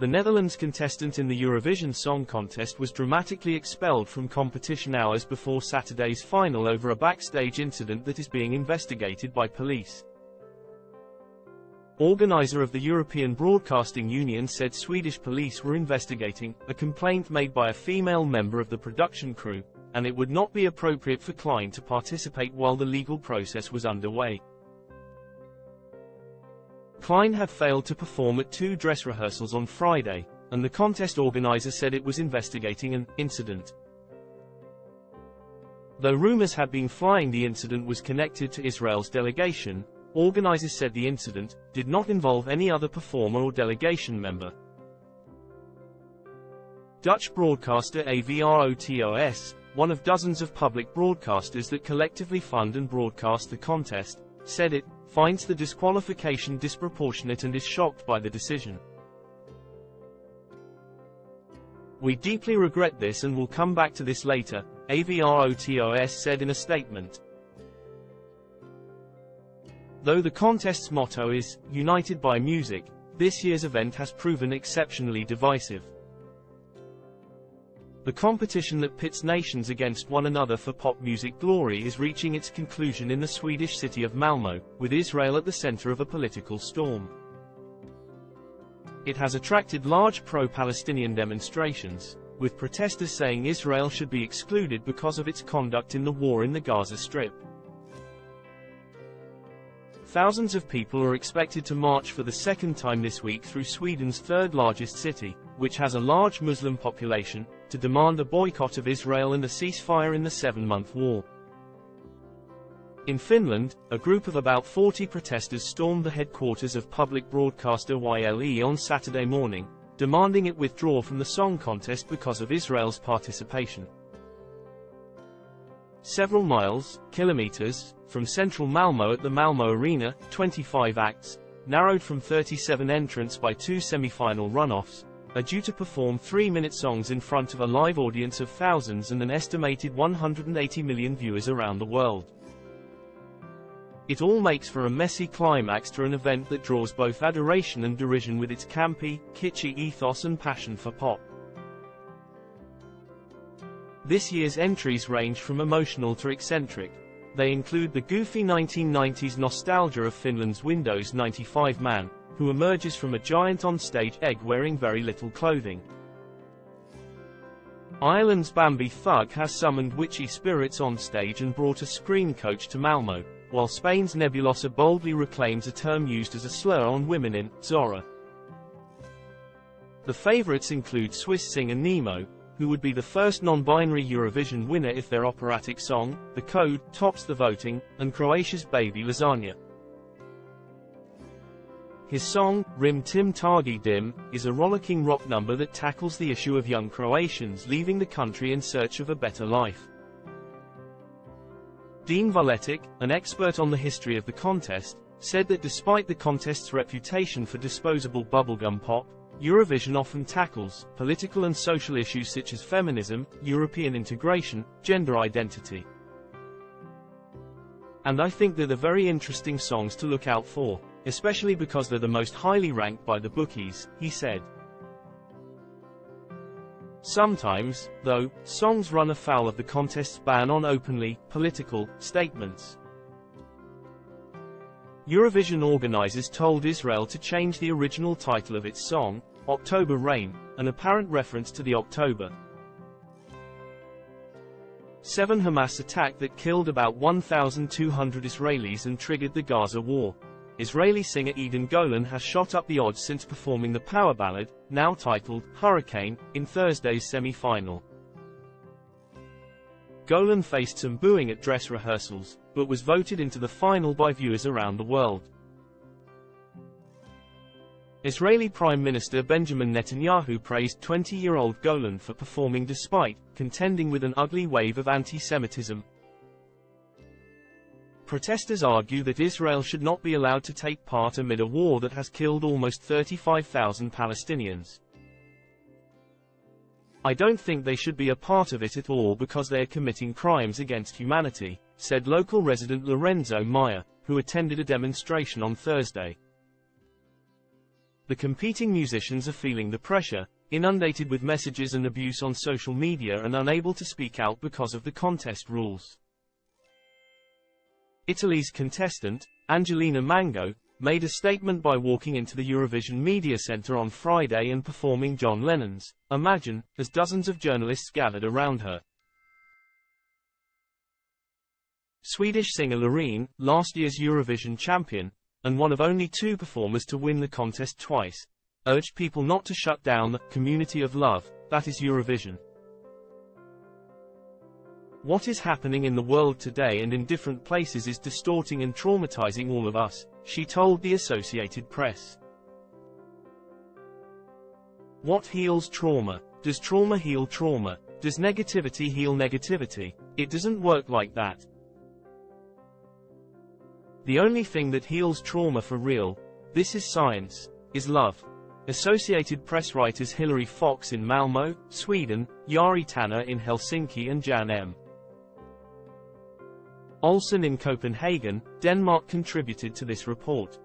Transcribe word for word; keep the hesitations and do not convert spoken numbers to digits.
The Netherlands contestant in the Eurovision Song Contest was dramatically expelled from competition hours before Saturday's final over a backstage incident that is being investigated by police. Organizer of the European Broadcasting Union said Swedish police were investigating a complaint made by a female member of the production crew, and it would not be appropriate for Klein to participate while the legal process was underway. Klein had failed to perform at two dress rehearsals on Friday, and the contest organizer said it was investigating an incident. Though rumors had been flying the incident was connected to Israel's delegation, organizers said the incident did not involve any other performer or delegation member. Dutch broadcaster AVROTROS, one of dozens of public broadcasters that collectively fund and broadcast the contest, said it finds the disqualification disproportionate and is shocked by the decision. "We deeply regret this and will come back to this later," AVROTROS said in a statement. Though the contest's motto is "United by Music," this year's event has proven exceptionally divisive. The competition that pits nations against one another for pop music glory is reaching its conclusion in the Swedish city of Malmö, with Israel at the center of a political storm. It has attracted large pro-Palestinian demonstrations, with protesters saying Israel should be excluded because of its conduct in the war in the Gaza Strip. Thousands of people are expected to march for the second time this week through Sweden's third-largest city, which has a large Muslim population, to demand a boycott of Israel and a ceasefire in the seven-month war. In Finland, a group of about forty protesters stormed the headquarters of public broadcaster Y L E on Saturday morning, demanding it withdraw from the song contest because of Israel's participation. Several miles, kilometers, from central Malmö at the Malmö Arena, twenty-five acts, narrowed from thirty-seven entrants by two semi-final runoffs, are due to perform three-minute songs in front of a live audience of thousands and an estimated one hundred eighty million viewers around the world. It all makes for a messy climax to an event that draws both adoration and derision with its campy, kitschy ethos and passion for pop. This year's entries range from emotional to eccentric. They include the goofy nineteen nineties nostalgia of Finland's Windows ninety-five Man, who emerges from a giant on-stage egg wearing very little clothing. Ireland's Bambi Thug has summoned witchy spirits on stage and brought a scream coach to Malmo, while Spain's Nebulosa boldly reclaims a term used as a slur on women in Zora. The favorites include Swiss singer Nemo, who would be the first non-binary Eurovision winner if their operatic song, The Code, tops the voting, and Croatia's Baby Lasagna. His song, Rim Tim Targi Dim, is a rollicking rock number that tackles the issue of young Croatians leaving the country in search of a better life. Dean Vuletic, an expert on the history of the contest, said that despite the contest's reputation for disposable bubblegum pop, Eurovision often tackles political and social issues such as feminism, European integration, gender identity. "And I think they're the very interesting songs to look out for, especially because they're the most highly ranked by the bookies," he said. Sometimes, though, songs run afoul of the contest's ban on openly political statements. Eurovision organizers told Israel to change the original title of its song, October Rain, an apparent reference to the October seventh Hamas attack that killed about one thousand two hundred Israelis and triggered the Gaza war. Israeli singer Eden Golan has shot up the odds since performing the power ballad, now titled Hurricane, in Thursday's semi-final. Golan faced some booing at dress rehearsals, but was voted into the final by viewers around the world. Israeli Prime Minister Benjamin Netanyahu praised twenty-year-old Golan for performing despite contending with an ugly wave of anti-Semitism. Protesters argue that Israel should not be allowed to take part amid a war that has killed almost thirty-five thousand Palestinians. "I don't think they should be a part of it at all because they are committing crimes against humanity," said local resident Lorenzo Maya, who attended a demonstration on Thursday. The competing musicians are feeling the pressure, inundated with messages and abuse on social media and unable to speak out because of the contest rules. Italy's contestant, Angelina Mango, made a statement by walking into the Eurovision Media Center on Friday and performing John Lennon's Imagine, as dozens of journalists gathered around her. Swedish singer Loreen, last year's Eurovision champion, and one of only two performers to win the contest twice, urged people not to shut down the community of love that is Eurovision. What is happening in the world today and in different places is distorting and traumatizing all of us, she told the Associated Press. What heals trauma? Does trauma heal trauma? Does negativity heal negativity? It doesn't work like that. The only thing that heals trauma for real, this is science, is love. Associated Press writers Hillary Fox in Malmö, Sweden, Yari Tanner in Helsinki and Jan M. Olsen in Copenhagen, Denmark contributed to this report.